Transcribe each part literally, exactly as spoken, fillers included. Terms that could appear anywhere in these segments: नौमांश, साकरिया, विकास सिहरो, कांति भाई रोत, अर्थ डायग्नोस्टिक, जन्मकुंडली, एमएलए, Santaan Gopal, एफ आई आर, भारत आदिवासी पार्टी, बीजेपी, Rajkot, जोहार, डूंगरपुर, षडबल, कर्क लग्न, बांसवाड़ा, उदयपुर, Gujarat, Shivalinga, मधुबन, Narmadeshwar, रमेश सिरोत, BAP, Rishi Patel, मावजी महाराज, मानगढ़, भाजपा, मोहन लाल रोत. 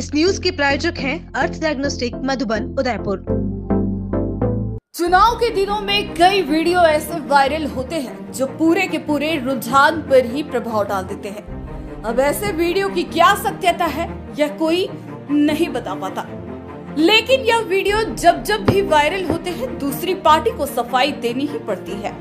इस न्यूज के प्रायोजक हैं अर्थ डायग्नोस्टिक मधुबन उदयपुर। चुनाव के दिनों में कई वीडियो ऐसे वायरल होते हैं जो पूरे के पूरे रुझान पर ही प्रभाव डाल देते हैं। अब ऐसे वीडियो की क्या सत्यता है यह कोई नहीं बता पाता, लेकिन यह वीडियो जब जब भी वायरल होते हैं दूसरी पार्टी को सफाई देनी ही पड़ती है।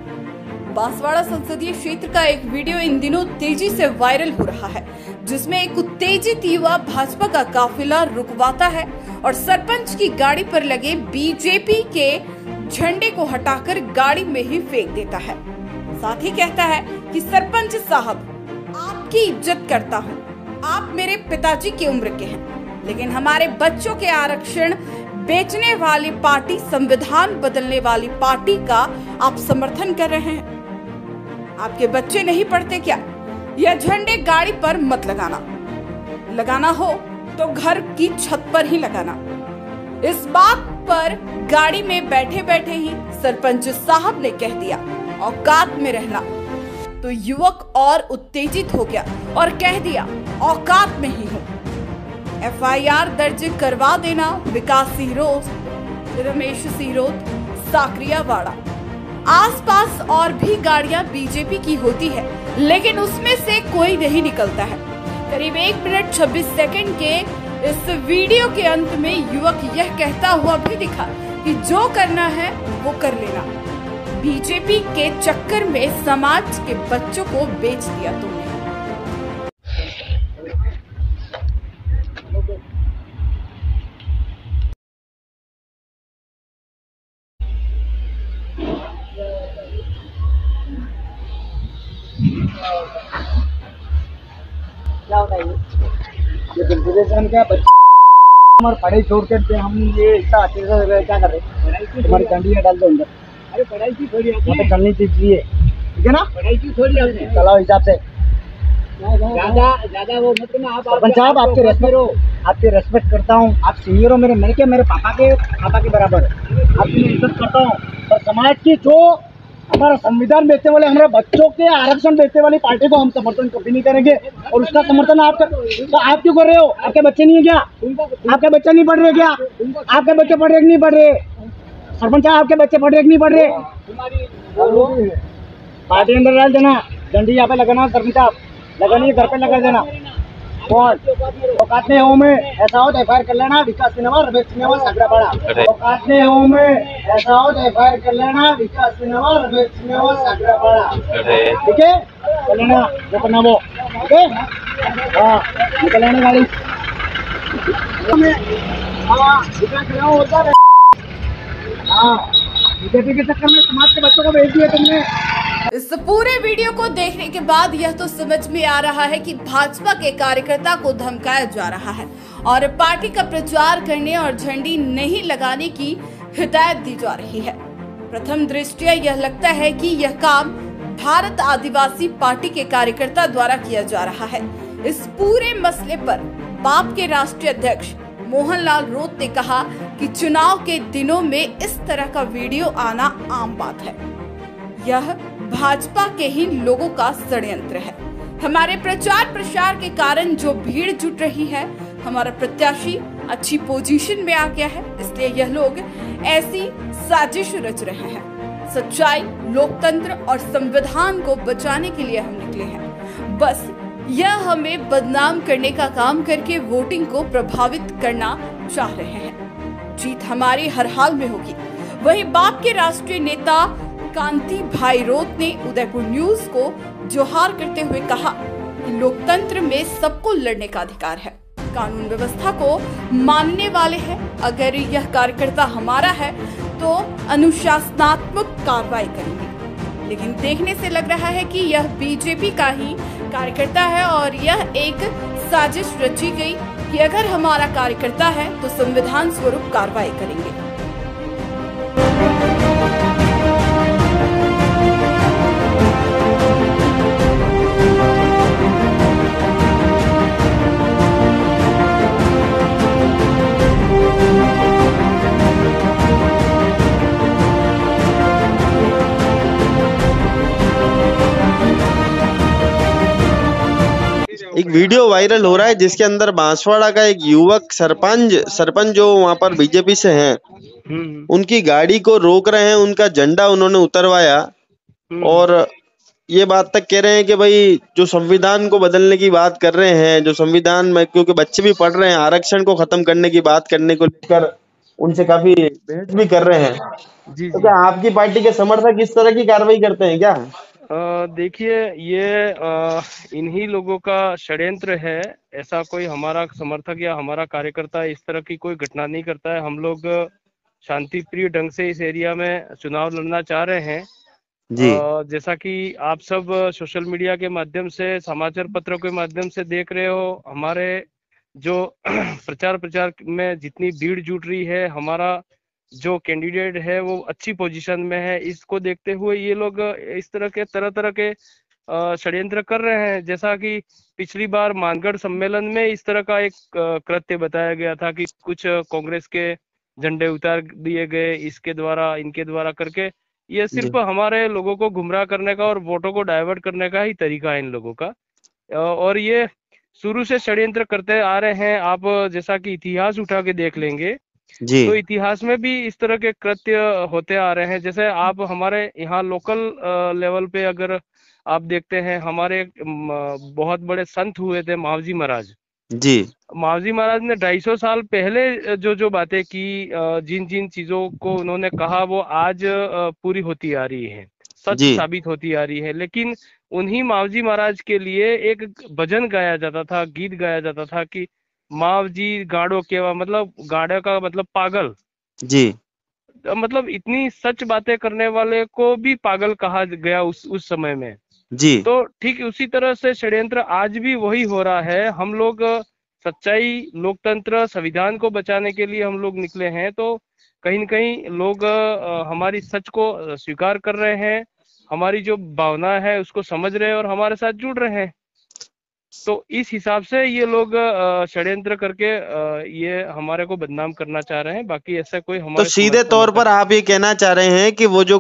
बांसवाड़ा संसदीय क्षेत्र का एक वीडियो इन दिनों तेजी से वायरल हो रहा है, जिसमें एक उत्तेजित युवा भाजपा का काफिला रुकवाता है और सरपंच की गाड़ी पर लगे बीजेपी के झंडे को हटाकर गाड़ी में ही फेंक देता है। साथ ही कहता है कि सरपंच साहब, आपकी इज्जत करता हूँ, आप मेरे पिताजी की उम्र के हैं, लेकिन हमारे बच्चों के आरक्षण बेचने वाली पार्टी, संविधान बदलने वाली पार्टी का आप समर्थन कर रहे हैं। आपके बच्चे नहीं पढ़ते क्या? यह झंडे गाड़ी पर मत लगाना, लगाना हो तो घर की छत पर ही लगाना। इस बात पर गाड़ी में बैठे बैठे ही सरपंच साहब ने कह दिया औकात में रहना, तो युवक और उत्तेजित हो गया और कह दिया औकात में ही हो। एफ आई आर दर्ज करवा देना विकास सिहरो, रमेश सिरोत, साकरिया वाड़ा। आसपास और भी गाड़ियां बीजेपी की होती है, लेकिन उसमें से कोई नहीं निकलता है। करीब एक मिनट छब्बीस सेकंड के इस वीडियो के अंत में युवक यह कहता हुआ भी दिखा कि जो करना है वो कर लेना, बीजेपी के चक्कर में समाज के बच्चों को बेच दिया तुमने। क्या हमारे पढ़ाई छोड़ करके हम ये इतना अच्छे से क्या कर रहे, हमारी कंडियाँ डाल दो अंदर। अरे पढ़ाई की थोड़ी है, चलनी चाहिए, ठीक है ना? पढ़ाई की थोड़ी है, चलाओ हिसाब से, ज़्यादा ज़्यादा वो मत ना। आप सरपंच साहब, आपके रेस्पेक्ट हो, आपके रेस्पेक्ट करता हूँ, आप सीनियर हो मेरे मेरे के मेरे पापा के पापा के बराबर, आपकी इज्जत करता हूँ। पर समाज की जो हमारा संविधान बेचने वाले, हमारे बच्चों के आरक्षण बेचने वाली पार्टी को हम समर्थन कभी नहीं करेंगे। और उसका समर्थन आप कर, तो आप क्यों कर रहे हो? आपके बच्चे नहीं है क्या? आपके बच्चे नहीं पढ़ रहे क्या? आपके बच्चे पढ़ रहे कि नहीं पढ़ रहे? सरपंच साहब, आपके बच्चे पढ़ रहे कि नहीं पढ़ रहे? पार्टी अंदर डाल देना, डंडी यहाँ पे लगाना, सरपंच साहब लगानी, घर पे लगा देना। और औकात नहीं हूँ मैं, ऐसा हो तो एफ आई आर कर लेना विकास सिनेमा, रमेश सिनेमा, साकरा पाड़ा। औकात नहीं हूँ मैं, ऐसा हो तो एफ आई आर कर लेना विकास सिनेमा, रमेश सिनेमा, साकरा पाड़ा, ठीक है? कर लेना जो करना वो, ठीक है? हाँ, निकल लेना गाड़ी। हाँ, बीजेपी के चक्कर में समाज के बच्चों को भेज दिया तुमने। इस पूरे वीडियो को देखने के बाद यह तो समझ में आ रहा है कि भाजपा के कार्यकर्ता को धमकाया जा रहा है और पार्टी का प्रचार करने और झंडी नहीं लगाने की हिदायत दी जा रही है। प्रथम दृष्टया यह लगता है कि यह काम भारत आदिवासी पार्टी के कार्यकर्ता द्वारा किया जा रहा है। इस पूरे मसले पर बाप के राष्ट्रीय अध्यक्ष मोहन लाल रोत ने कहा कि चुनाव के दिनों में इस तरह का वीडियो आना आम बात है, यह भाजपा के ही लोगों का षड्यंत्र है। हमारे प्रचार प्रसार के कारण जो भीड़ जुट रही है, हमारा प्रत्याशी अच्छी पोजीशन में आ गया है, इसलिए यह लोग ऐसी साजिश रच रहे हैं। सच्चाई, लोकतंत्र और संविधान को बचाने के लिए हम निकले हैं, बस यह हमें बदनाम करने का काम करके वोटिंग को प्रभावित करना चाह रहे हैं। जीत हमारी हर हाल में होगी। वही बाप के राष्ट्रीय नेता कांति भाई रोत ने उदयपुर न्यूज को जोहार करते हुए कहा कि लोकतंत्र में सबको लड़ने का अधिकार है, कानून व्यवस्था को मानने वाले हैं। अगर यह कार्यकर्ता हमारा है तो अनुशासनात्मक कार्रवाई करेंगे, लेकिन देखने से लग रहा है कि यह बीजेपी का ही कार्यकर्ता है और यह एक साजिश रची गई कि अगर हमारा कार्यकर्ता है तो संविधान स्वरूप कार्रवाई करेंगे। वीडियो वायरल हो रहा है जिसके अंदर बांसवाड़ा का एक युवक सरपंच सरपंच जो वहाँ पर बीजेपी से हैं, उनकी गाड़ी को रोक रहे हैं, उनका झंडा उन्होंने उतरवाया और ये बात तक कह रहे हैं कि भाई जो संविधान को बदलने की बात कर रहे हैं, जो संविधान में क्योंकि बच्चे भी पढ़ रहे हैं, आरक्षण को खत्म करने की बात करने को लेकर उनसे काफी बहस भी कर रहे हैं। जी, तो क्या आपकी पार्टी के समर्थक इस तरह की कार्रवाई करते हैं क्या? देखिए, ये आ, इन्हीं लोगों का षड्यंत्र है। ऐसा कोई हमारा समर्थक या हमारा कार्यकर्ता इस तरह की कोई घटना नहीं करता है। हम लोग शांति प्रिय ढंग से इस एरिया में चुनाव लड़ना चाह रहे हैं। जी, आ, जैसा कि आप सब सोशल मीडिया के माध्यम से, समाचार पत्रों के माध्यम से देख रहे हो, हमारे जो प्रचार प्रचार में जितनी भीड़ जुट रही है, हमारा जो कैंडिडेट है वो अच्छी पोजीशन में है। इसको देखते हुए ये लोग इस तरह के तरह तरह के षड्यंत्र कर रहे हैं। जैसा कि पिछली बार मानगढ़ सम्मेलन में इस तरह का एक कृत्य बताया गया था कि कुछ कांग्रेस के झंडे उतार दिए गए इसके द्वारा, इनके द्वारा करके। ये सिर्फ हमारे लोगों को गुमराह करने का और वोटों को डाइवर्ट करने का ही तरीका है इन लोगों का, और ये शुरू से षड्यंत्र करते आ रहे हैं। आप जैसा कि इतिहास उठा के देख लेंगे जी, तो इतिहास में भी इस तरह के कृत्य होते आ रहे हैं। जैसे आप हमारे यहाँ लोकल लेवल पे अगर आप देखते हैं, हमारे बहुत बड़े संत हुए थे मावजी महाराज जी। मावजी महाराज ने ढाई सौ साल पहले जो जो बातें की, जिन जिन चीजों को उन्होंने कहा वो आज पूरी होती आ रही है, सच साबित होती आ रही है। लेकिन उन्हीं मावजी महाराज के लिए एक भजन गाया जाता था, गीत गाया जाता था कि मावजी गाड़ो केवा, मतलब गाड़ो का मतलब पागल जी। मतलब इतनी सच बातें करने वाले को भी पागल कहा गया उस उस समय में जी। तो ठीक उसी तरह से षड्यंत्र आज भी वही हो रहा है। हम लोग सच्चाई, लोकतंत्र, संविधान को बचाने के लिए हम लोग निकले हैं, तो कहीं न कहीं लोग हमारी सच को स्वीकार कर रहे हैं, हमारी जो भावना है उसको समझ रहे हैं और हमारे साथ जुड़ रहे हैं। तो इस हिसाब से ये लोग षड्यंत्र करके ये हमारे को बदनाम करना चाह रहे हैं। बाकी ऐसा कोई हमारे तो सीधे तौर पर आप ये कहना चाह रहे हैं कि वो जो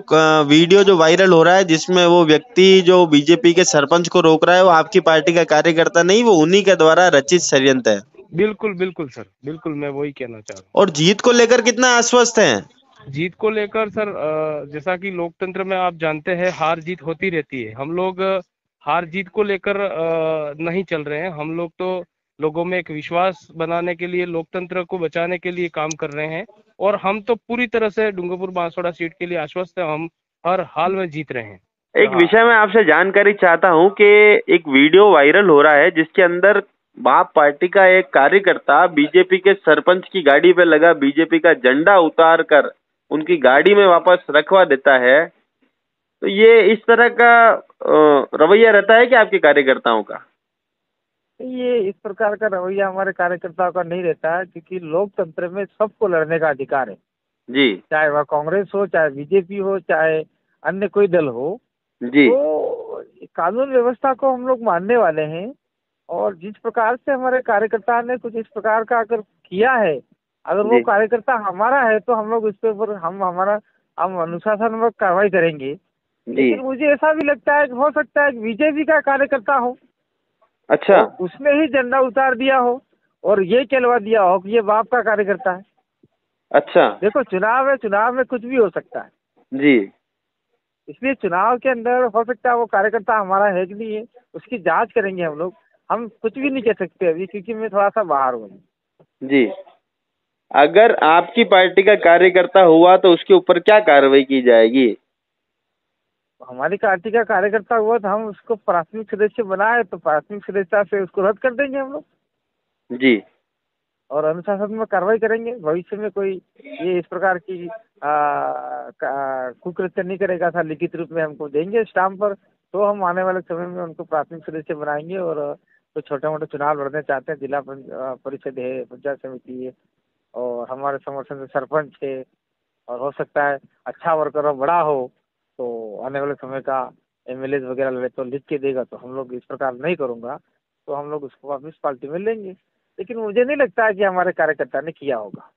वीडियो जो वायरल हो रहा है जिसमें वो व्यक्ति जो बीजेपी के सरपंच को रोक रहा है वो आपकी पार्टी का कार्यकर्ता नहीं, वो उन्हीं के द्वारा रचित षड्यंत्र है? बिल्कुल बिल्कुल सर, बिल्कुल मैं वही कहना चाह रहा हूँ। और जीत को लेकर कितना आश्वस्त है? जीत को लेकर सर, जैसा कि लोकतंत्र में आप जानते हैं हार जीत होती रहती है। हम लोग हार जीत को लेकर नहीं चल रहे हैं। हम लोग तो लोगों में एक विश्वास बनाने के लिए, लोकतंत्र को बचाने के लिए काम कर रहे हैं, और हम तो पूरी तरह से डूंगरपुर बांसवाड़ा सीट के लिए आश्वस्त हैं। हम हर हाल में जीत रहे हैं। एक विषय में आपसे जानकारी चाहता हूं कि एक वीडियो वायरल हो रहा है जिसके अंदर बाप पार्टी का एक कार्यकर्ता बीजेपी के सरपंच की गाड़ी पे लगा बीजेपी का झंडा उतार कर उनकी गाड़ी में वापस रखवा देता है। तो ये इस तरह का रवैया रहता है कि आपके कार्यकर्ताओं का? ये इस प्रकार का रवैया हमारे कार्यकर्ताओं का नहीं रहता है, क्योंकि लोकतंत्र में सबको लड़ने का अधिकार है जी, चाहे वह कांग्रेस हो, चाहे बीजेपी हो, चाहे अन्य कोई दल हो जी। तो कानून व्यवस्था को हम लोग मानने वाले हैं, और जिस प्रकार से हमारे कार्यकर्ता ने कुछ इस प्रकार का अगर किया है, अगर वो कार्यकर्ता हमारा है तो हम लोग उसके ऊपर हम हमारा हम अनुशासन कार्रवाई करेंगे। लेकिन मुझे ऐसा भी लगता है कि हो सकता है कि बीजेपी का कार्यकर्ता हो, अच्छा, तो उसने ही झंडा उतार दिया हो और ये कहलवा दिया हो कि ये बाप का कार्यकर्ता है। अच्छा, देखो चुनाव है, चुनाव में कुछ भी हो सकता है जी, इसलिए चुनाव के अंदर हो सकता है वो कार्यकर्ता हमारा है कि नहीं है उसकी जांच करेंगे हम लोग। हम कुछ भी नहीं कह सकते अभी, क्योंकि मैं थोड़ा सा बाहर हूँ जी। अगर आपकी पार्टी का कार्यकर्ता हुआ तो उसके ऊपर क्या कार्रवाई की जाएगी? हमारी पार्टी का कार्यकर्ता हुआ तो हम उसको प्राथमिक सदस्य बनाए, तो प्राथमिक सदस्यता से उसको रद्द कर देंगे हम लोग जी, और अनुशासन में कार्रवाई करेंगे। भविष्य में कोई ये इस प्रकार की कुकृत्य नहीं करेगा, ऐसा लिखित रूप में हमको देंगे स्टाम्प पर, तो हम आने वाले समय में उनको प्राथमिक सदस्य बनाएंगे। और जो तो छोटे मोटे चुनाव लड़ने चाहते हैं, जिला परिषद है, पंचायत समिति है, और हमारे समर्थन से सरपंच है, और हो सकता है अच्छा वर्कर हो, बड़ा हो, तो आने वाले समय का एमएलए वगैरह लड़े तो लिख के देगा, तो हम लोग इस प्रकार नहीं करूँगा, तो हम लोग उसको वापस पार्टी में लेंगे। लेकिन मुझे नहीं लगता है कि हमारे कार्यकर्ता ने किया होगा।